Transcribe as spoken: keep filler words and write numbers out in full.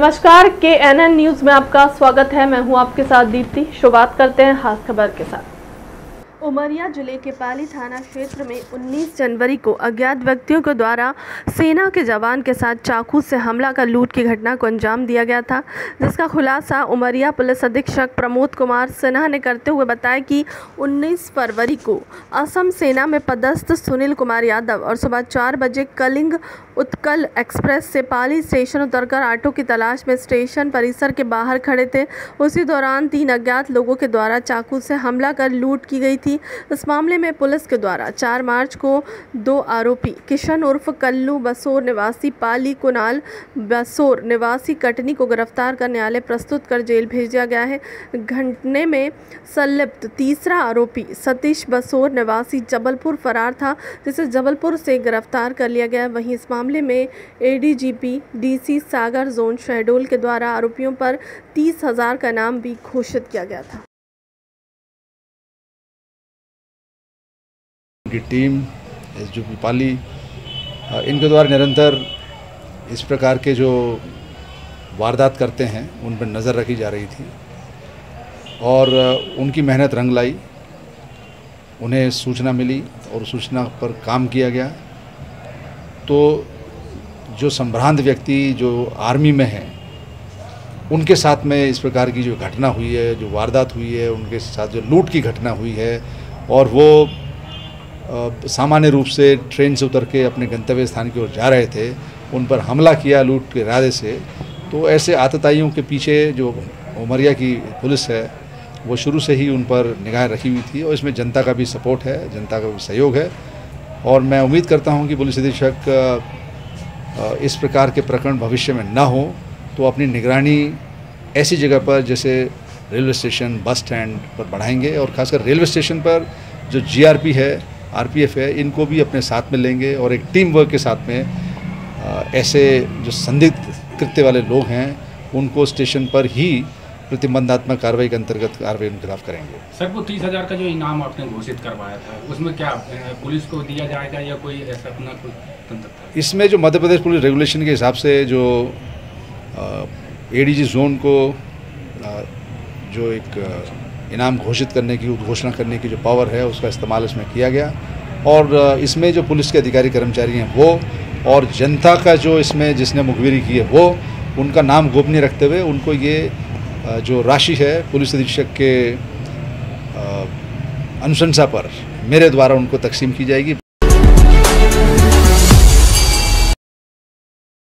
नमस्कार, KNN news में आपका स्वागत है। मैं हूं आपके साथ दीप्ति। शुरुआत करते हैं खास खबर के साथ। उमरिया जिले के पाली थाना क्षेत्र में उन्नीस जनवरी को अज्ञात व्यक्तियों के द्वारा सेना के जवान के साथ चाकू से हमला कर लूट की घटना को अंजाम दिया गया था, जिसका खुलासा उमरिया पुलिस अधीक्षक प्रमोद कुमार सिन्हा ने करते हुए बताया कि उन्नीस फरवरी को असम सेना में पदस्थ सुनील कुमार यादव और सुबह चार बजे कलिंग उत्कल एक्सप्रेस से पाली स्टेशन उतरकर ऑटो की तलाश में स्टेशन परिसर के बाहर खड़े थे। उसी दौरान तीन अज्ञात लोगों के द्वारा चाकू से हमला कर लूट की गई थी। इस मामले में पुलिस के द्वारा चार मार्च को दो आरोपी किशन उर्फ कल्लू बसोर निवासी पाली, कुणाल बसोर निवासी कटनी को गिरफ्तार कर न्यायालय प्रस्तुत कर जेल भेज दिया गया है। घटने में संलिप्त तीसरा आरोपी सतीश बसोर निवासी जबलपुर फरार था, जिसे जबलपुर से गिरफ्तार कर लिया गया। वहीं इस मामले में A D G P DC Sagar zone Shahdol के द्वारा आरोपियों पर तीस हजार का नाम भी घोषित किया गया था। की team S G P Pali इनके द्वारा निरंतर इस प्रकार के जो वारदात करते हैं उन पर नज़र रखी जा रही थी और उनकी मेहनत रंग लाई। उन्हें सूचना मिली और सूचना पर काम किया गया। तो जो संभ्रांत व्यक्ति जो आर्मी में हैं उनके साथ में इस प्रकार की जो घटना हुई है, जो वारदात हुई है, उनके साथ जो लूट की घटना हुई है और वो सामान्य रूप से ट्रेन से उतर के अपने गंतव्य स्थान की ओर जा रहे थे, उन पर हमला किया लूट के इरादे से। तो ऐसे आतताइयों के पीछे जो उमरिया की पुलिस है वो शुरू से ही उन पर निगाह रखी हुई थी और इसमें जनता का भी सपोर्ट है, जनता का भी सहयोग है। और मैं उम्मीद करता हूं कि पुलिस अधीक्षक इस प्रकार के प्रकरण भविष्य में ना हो तो अपनी निगरानी ऐसी जगह पर जैसे रेलवे स्टेशन, बस स्टैंड पर बढ़ाएंगे और खासकर रेलवे स्टेशन पर जो जी आर पी है, आर पी एफ है, इनको भी अपने साथ में लेंगे और एक टीम वर्क के साथ में ऐसे जो संदिग्ध कृत्य वाले लोग हैं उनको स्टेशन पर ही प्रतिबंधात्मक कार्रवाई के अंतर्गत कार्रवाई उनके खिलाफ करेंगे। सर, वो तीस हज़ार का जो इनाम आपने घोषित करवाया था उसमें क्या पुलिस को दिया जाएगा या कोई ऐसा अपना कोई तंत्र था? इसमें जो मध्य प्रदेश पुलिस रेगुलेशन के हिसाब से जो ए डी जी जोन को आ, जो एक आ, इनाम घोषित करने की, उद्घोषणा करने की जो पावर है उसका इस्तेमाल इसमें किया गया। और इसमें जो पुलिस के अधिकारी कर्मचारी हैं वो और जनता का जो इसमें जिसने मुखबिरी की है वो उनका नाम गोपनीय रखते हुए उनको ये जो राशि है पुलिस अधीक्षक के अनुशंसा पर मेरे द्वारा उनको तकसीम की जाएगी।